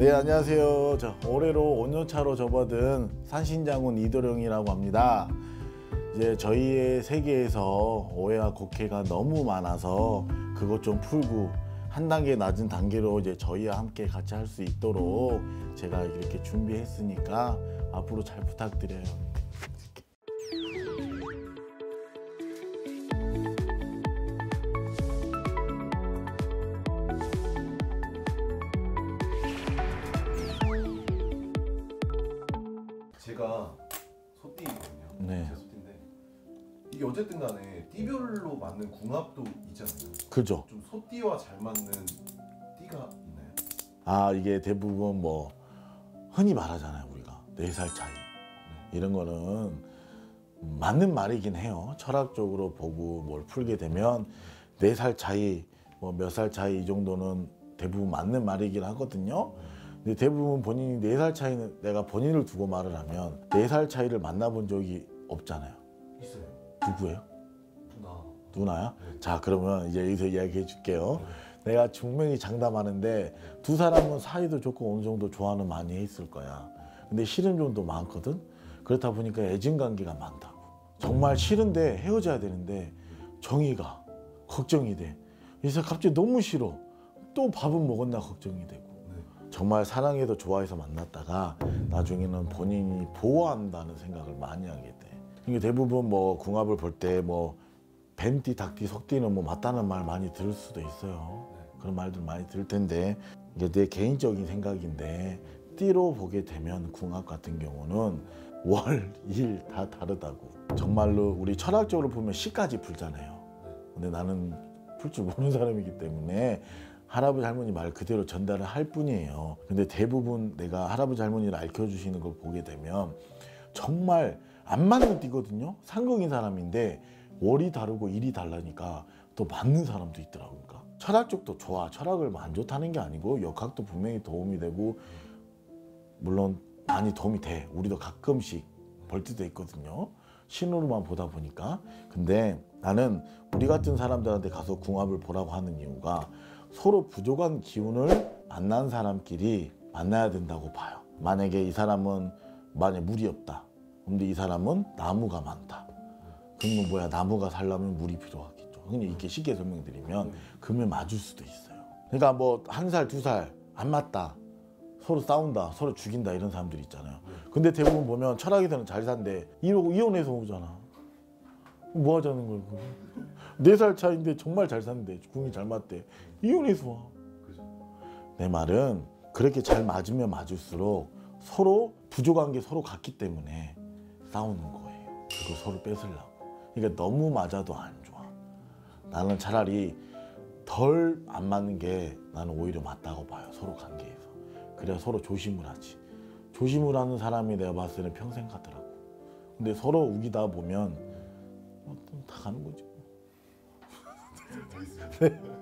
네, 안녕하세요. 자, 올해로 5년차로 접어든 산신장군 이도령이라고 합니다. 이제 저희의 세계에서 오해와 곡해가 너무 많아서 그것 좀 풀고 한 단계 낮은 단계로 이제 저희와 함께 같이 할 수 있도록 제가 이렇게 준비했으니까 앞으로 잘 부탁드려요. 제가 소띠거든요. 네. 제 소띠인데 이게 어쨌든 간에 띠별로 맞는 궁합도 있잖아요. 그죠. 좀 소띠와 잘 맞는 띠가 있나요? 아, 이게 대부분 뭐 흔히 말하잖아요, 우리가 4살 차이. 네. 이런 거는 맞는 말이긴 해요. 철학적으로 보고 뭘 풀게 되면 4살 차이, 뭐 몇 살 차이 이 정도는 대부분 맞는 말이긴 하거든요. 근데 대부분 본인이 4살 차이는, 내가 본인을 두고 말을 하면 4살 차이를 만나본 적이 없잖아요. 있어요. 누구예요? 누나. 누나야? 네. 자, 그러면 이제 여기서 이야기해 줄게요. 네. 내가 분명히 장담하는데 두 사람은 사이도 좋고 어느 정도 좋아하는 많이 했을 거야. 근데 싫은 점도 많거든? 그렇다 보니까 애증관계가 많다고. 정말 싫은데 헤어져야 되는데 정이가 걱정이 돼. 그래서 갑자기 너무 싫어. 또 밥은 먹었나 걱정이 되고. 정말 사랑해서 좋아해서 만났다가 나중에는 본인이 보호한다는 생각을 많이 하게 돼. 그러니까 대부분 뭐 궁합을 볼 때 뭐 뱀띠, 닭띠, 속띠는 뭐 맞다는 말 많이 들을 수도 있어요. 그런 말들 많이 들을 텐데 이게 내 개인적인 생각인데 띠로 보게 되면 궁합 같은 경우는 월, 일 다 다르다고. 정말로 우리 철학적으로 보면 시까지 풀잖아요. 근데 나는 풀 줄 모르는 사람이기 때문에 할아버지 할머니 말 그대로 전달을 할 뿐이에요. 근데 대부분 내가 할아버지 할머니를 알려주시는 걸 보게 되면 정말 안 맞는 띠거든요. 상극인 사람인데 월이 다르고 일이 달라니까 또 맞는 사람도 있더라고요. 그러니까 철학 쪽도 좋아. 철학을 안 좋다는 게 아니고 역학도 분명히 도움이 되고, 물론 많이 도움이 돼. 우리도 가끔씩 벌 때도 있거든요. 신호로만 보다 보니까. 근데 나는 우리 같은 사람들한테 가서 궁합을 보라고 하는 이유가 서로 부족한 기운을 만난 사람끼리 만나야 된다고 봐요. 만약에 이 사람은 만약에 물이 없다. 근데 이 사람은 나무가 많다. 그러면 뭐야, 나무가 살려면 물이 필요하겠죠. 그냥 이렇게 쉽게 설명드리면 금을 맞을 수도 있어요. 그러니까 뭐 한 살, 두 살 안 맞다. 서로 싸운다, 서로 죽인다 이런 사람들이 있잖아요. 근데 대부분 보면 철학에서는 잘 산대 이러고 이혼해서 오잖아. 뭐 하자는 거야. 4살 차인데 정말 잘 산대. 궁이 잘 맞대. 이혼해서 와. 그죠. 내 말은 그렇게 잘 맞으면 맞을수록 서로 부족한 게 서로 같기 때문에 싸우는 거예요. 그걸 서로 뺏으려고. 그러니까 너무 맞아도 안 좋아. 나는 차라리 덜 안 맞는 게 나는 오히려 맞다고 봐요. 서로 관계에서. 그래야 서로 조심을 하지. 조심을 하는 사람이 내가 봤을 때는 평생 가더라고. 근데 서로 우기다 보면 다 가는 거지. 네.